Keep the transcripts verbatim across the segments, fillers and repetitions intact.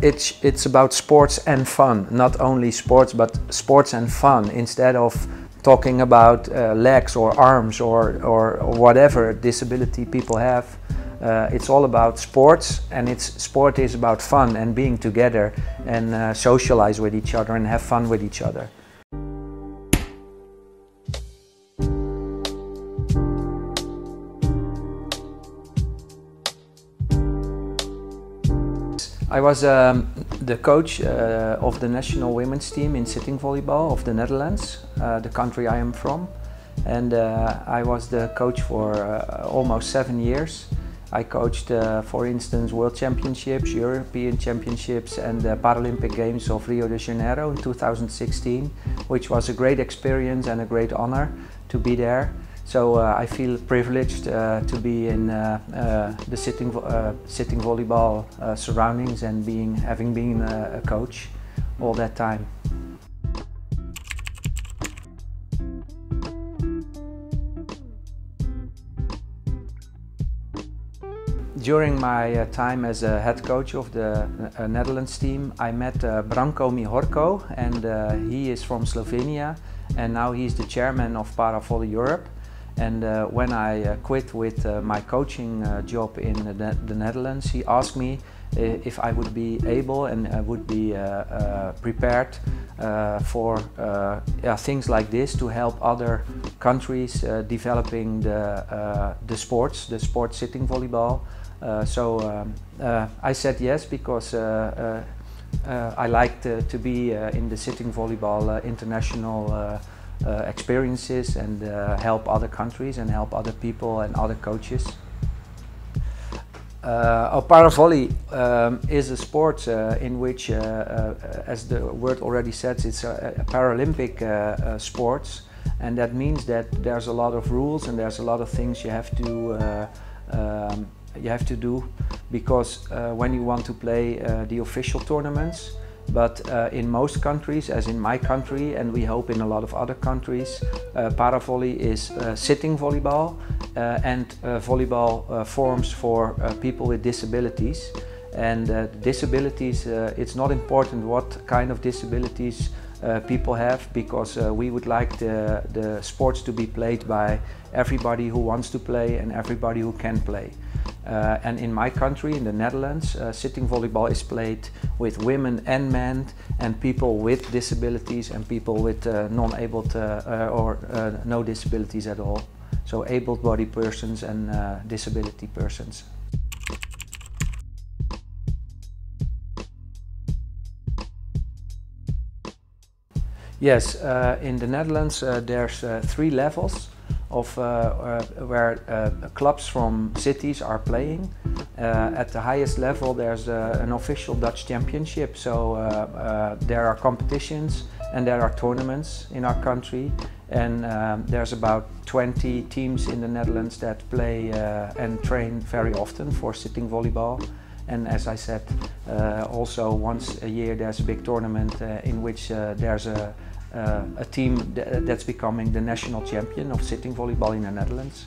it's it's about sports and fun, not only sports but sports and fun, instead of talking about uh, legs or arms or, or or whatever disability people have. Uh, it's all about sports, and it's sport is about fun and being together and uh, socialize with each other and have fun with each other. I was um, the coach uh, of the national women's team in sitting volleyball of the Netherlands, uh, the country I am from. And uh, I was the coach for uh, almost seven years. I coached, uh, for instance, World Championships, European Championships and the Paralympic Games of Rio de Janeiro in two thousand sixteen, which was a great experience and a great honor to be there. So uh, I feel privileged uh, to be in uh, uh, the sitting, uh, sitting volleyball uh, surroundings and being, having been a, a coach all that time. During my uh, time as a head coach of the uh, Netherlands team, I met uh, Branko Mihorko, and uh, he is from Slovenia, and now he's the chairman of Para Volley Europe. And uh, when I uh, quit with uh, my coaching uh, job in the, ne the Netherlands, he asked me if I would be able and uh, would be uh, uh, prepared uh, for uh, yeah, things like this, to help other countries uh, developing the, uh, the sports, the sport sitting volleyball. Uh, so um, uh, I said yes, because uh, uh, uh, I liked uh, to be uh, in the sitting volleyball uh, international uh, Uh, experiences and uh, help other countries and help other people and other coaches. Uh, Paravolley um, is a sport uh, in which, uh, uh, as the word already says, it's a, a Paralympic uh, uh, sports, and that means that there's a lot of rules and there's a lot of things you have to uh, um, you have to do, because uh, when you want to play uh, the official tournaments. But uh, in most countries, as in my country, and we hope in a lot of other countries, uh, Paravolley is uh, sitting volleyball uh, and uh, volleyball uh, forms for uh, people with disabilities. And uh, disabilities, uh, it's not important what kind of disabilities uh, people have, because uh, we would like the, the sports to be played by everybody who wants to play and everybody who can play. Uh, and in my country, in the Netherlands, uh, sitting volleyball is played with women and men, and people with disabilities and people with uh, non-abled uh, uh, or uh, no disabilities at all. So able-bodied persons and uh, disability persons. Yes, uh, in the Netherlands uh, there's uh, three levels of uh, uh, where uh, clubs from cities are playing. Uh, at the highest level there's uh, an official Dutch championship, so uh, uh, there are competitions and there are tournaments in our country, and um, there's about twenty teams in the Netherlands that play uh, and train very often for sitting volleyball. And as I said, uh, also once a year there's a big tournament uh, in which uh, there's a Uh, a team th that's becoming the national champion of sitting volleyball in the Netherlands.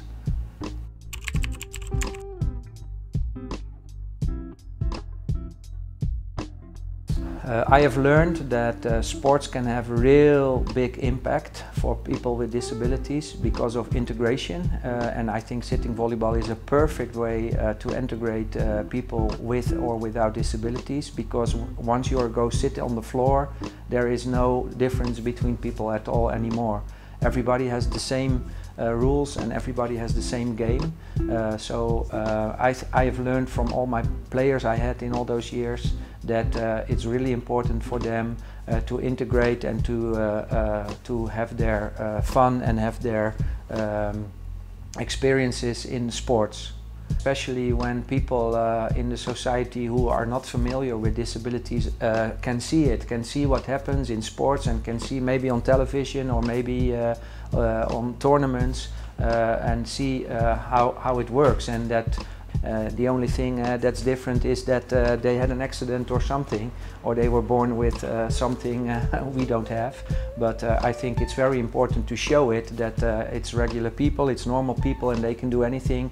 Uh, I have learned that uh, sports can have real big impact for people with disabilities because of integration, uh, and I think sitting volleyball is a perfect way uh, to integrate uh, people with or without disabilities, because once you go sit on the floor, there is no difference between people at all anymore. Everybody has the same uh, rules and everybody has the same game. Uh, so uh, I, I have learned from all my players I had in all those years that uh, it's really important for them uh, to integrate and to, uh, uh, to have their uh, fun and have their um, experiences in sports. Especially when people uh, in the society who are not familiar with disabilities uh, can see it, can see what happens in sports and can see maybe on television or maybe uh, uh, on tournaments uh, and see uh, how, how it works, and that uh, the only thing uh, that's different is that uh, they had an accident or something, or they were born with uh, something uh, we don't have. But uh, I think it's very important to show it, that uh, it's regular people, it's normal people, and they can do anything.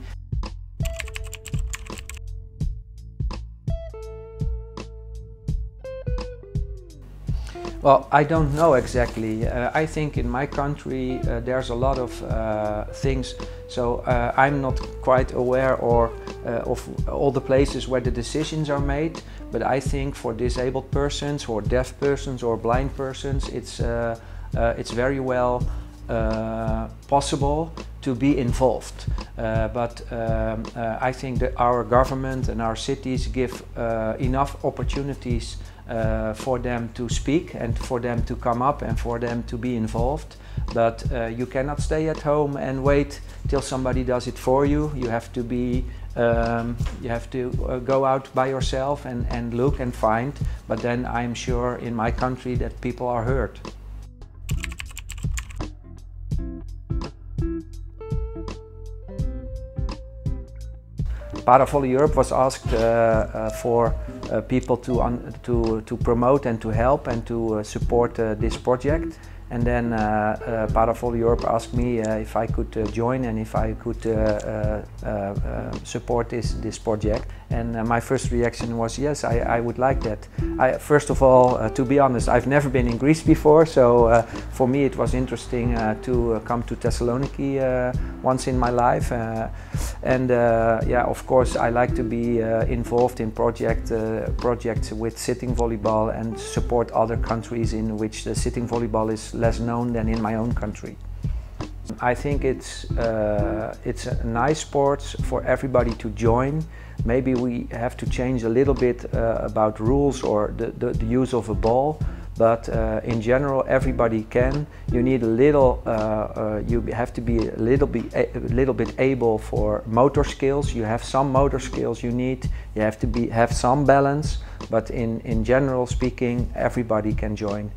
Well, I don't know exactly. Uh, I think in my country uh, there's a lot of uh, things, so uh, I'm not quite aware or uh, of all the places where the decisions are made. But I think for disabled persons, or deaf persons, or blind persons, it's uh, uh, it's very well uh, possible to be involved. Uh, but um, uh, I think that our government and our cities give uh, enough opportunities Uh, for them to speak and for them to come up and for them to be involved. But uh, you cannot stay at home and wait till somebody does it for you. You have to be, um, you have to uh, go out by yourself and, and look and find. But then I'm sure in my country that people are heard. Para Volley Europe was asked uh, uh, for uh, people to, un to, to promote and to help and to uh, support uh, this project. And then uh, uh, Para Volley Europe asked me uh, if I could uh, join and if I could uh, uh, uh, support this, this project. And uh, my first reaction was yes, I, I would like that. I, first of all, uh, to be honest, I've never been in Greece before, so uh, for me it was interesting uh, to uh, come to Thessaloniki uh, once in my life. Uh, and uh, yeah, of course, I like to be uh, involved in project, uh, projects with sitting volleyball and support other countries in which the sitting volleyball is less known than in my own country. I think it's, uh, it's a nice sport for everybody to join. Maybe we have to change a little bit uh, about rules or the, the, the use of a ball, but uh, in general everybody can. You need a little, uh, uh, you have to be a little, be a, a little bit able for motor skills. You have some motor skills you need, you have to be, have some balance, but in, in general speaking everybody can join.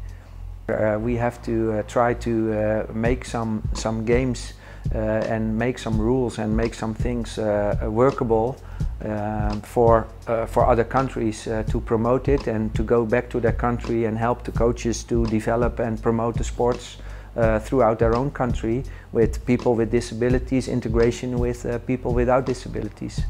Uh, we have to uh, try to uh, make some, some games uh, and make some rules and make some things uh, workable uh, for, uh, for other countries uh, to promote it and to go back to their country and help the coaches to develop and promote the sports uh, throughout their own country with people with disabilities, integration with uh, people without disabilities.